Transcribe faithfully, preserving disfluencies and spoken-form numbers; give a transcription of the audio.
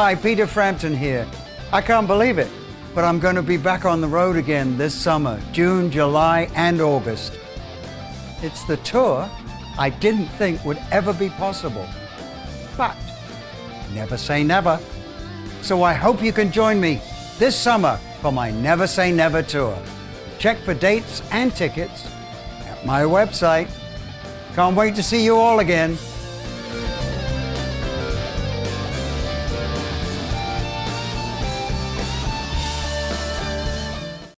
Hi, Peter Frampton here. I can't believe it, but I'm going to be back on the road again this summer, June, July, and August. It's the tour I didn't think would ever be possible, but never say never. So I hope you can join me this summer for my Never Say Never tour. Check for dates and tickets at my website. Can't wait to see you all again.